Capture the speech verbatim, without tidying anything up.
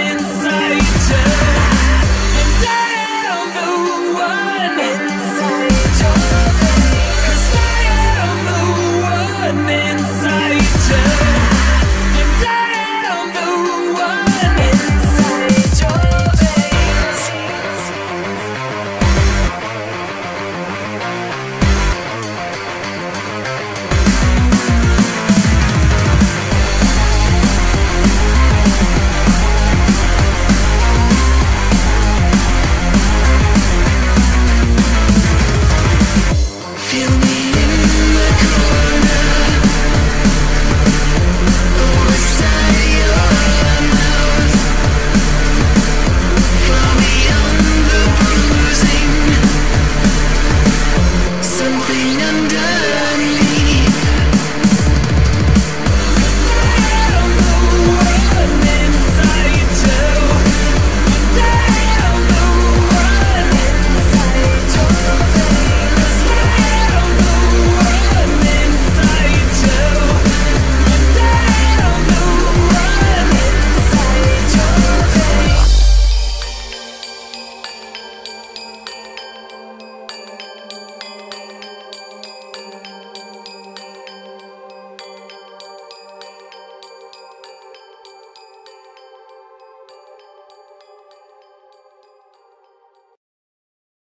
inside you.